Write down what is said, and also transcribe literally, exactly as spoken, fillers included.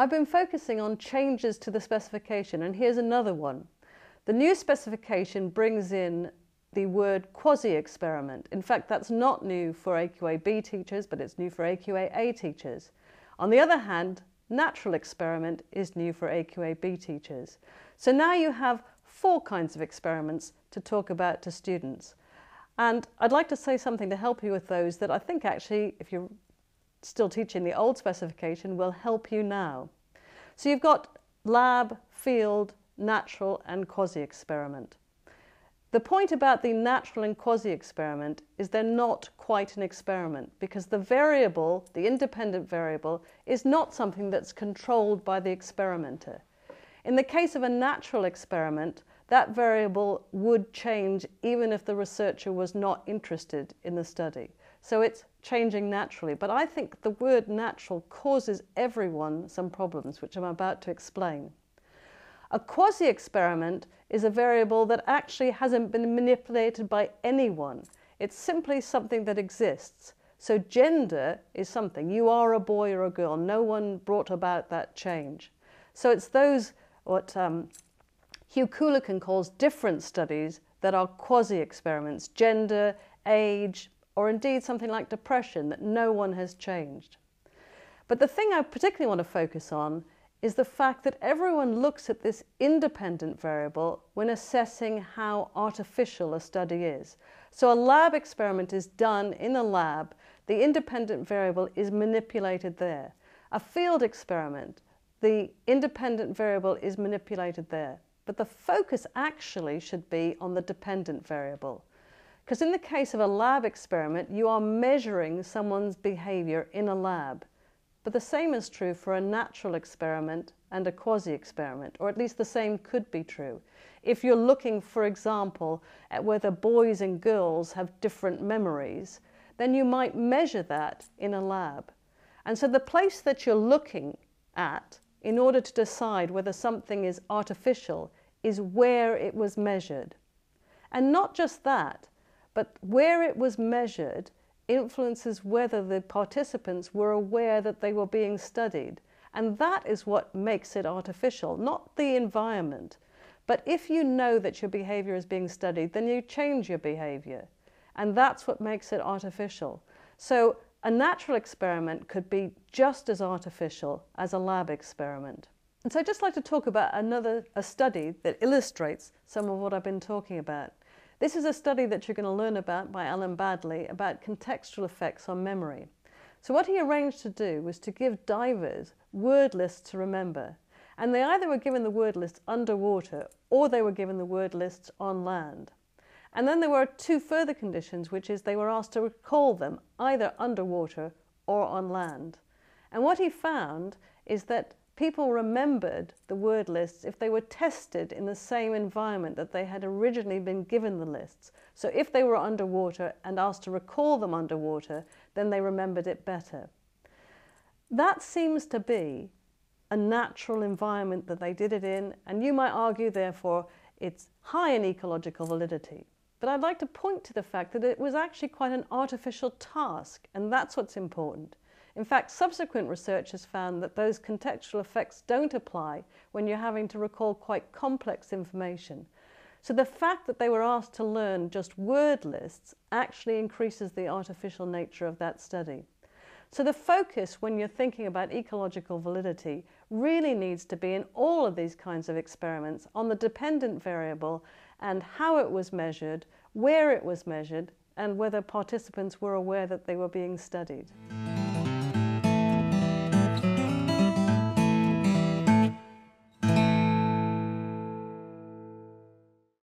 I've been focusing on changes to the specification, and here's another one. The new specification brings in the word quasi-experiment. In fact, that's not new for A Q A B teachers, but it's new for A Q A A teachers. On the other hand, natural experiment is new for A Q A B teachers. So now you have four kinds of experiments to talk about to students. And I'd like to say something to help you with those that I think actually, if you're still teaching the old specification, will help you now. So you've got lab, field, natural and quasi-experiment. The point about the natural and quasi-experiment is they're not quite an experiment because the variable, the independent variable, is not something that's controlled by the experimenter. In the case of a natural experiment, that variable would change even if the researcher was not interested in the study. So it's changing naturally. But I think the word natural causes everyone some problems, which I'm about to explain. A quasi-experiment is a variable that actually hasn't been manipulated by anyone. It's simply something that exists. So gender is something. You are a boy or a girl. No one brought about that change. So it's those, what um, Hugh Coolican calls different studies, that are quasi-experiments, gender, age, or indeed something like depression that no one has changed. But the thing I particularly want to focus on is the fact that everyone looks at this independent variable when assessing how artificial a study is. So a lab experiment is done in a lab, the independent variable is manipulated there. A field experiment, the independent variable is manipulated there. But the focus actually should be on the dependent variable. Because in the case of a lab experiment, you are measuring someone's behavior in a lab. But the same is true for a natural experiment and a quasi-experiment, or at least the same could be true. If you're looking, for example, at whether boys and girls have different memories, then you might measure that in a lab. And so the place that you're looking at in order to decide whether something is artificial is where it was measured. And not just that, but where it was measured influences whether the participants were aware that they were being studied. And that is what makes it artificial, not the environment. But if you know that your behavior is being studied, then you change your behavior. And that's what makes it artificial. So a natural experiment could be just as artificial as a lab experiment. And so I'd just like to talk about another a study that illustrates some of what I've been talking about. This is a study that you're going to learn about by Alan Baddeley about contextual effects on memory. So what he arranged to do was to give divers word lists to remember. And they either were given the word lists underwater or they were given the word lists on land. And then there were two further conditions, which is they were asked to recall them either underwater or on land. And what he found is that people remembered the word lists if they were tested in the same environment that they had originally been given the lists. So if they were underwater and asked to recall them underwater, then they remembered it better. That seems to be a natural environment that they did it in, and you might argue, therefore, it's high in ecological validity. But I'd like to point to the fact that it was actually quite an artificial task, and that's what's important. In fact, subsequent research has found that those contextual effects don't apply when you're having to recall quite complex information. So the fact that they were asked to learn just word lists actually increases the artificial nature of that study. So the focus when you're thinking about ecological validity really needs to be in all of these kinds of experiments on the dependent variable and how it was measured, where it was measured, and whether participants were aware that they were being studied.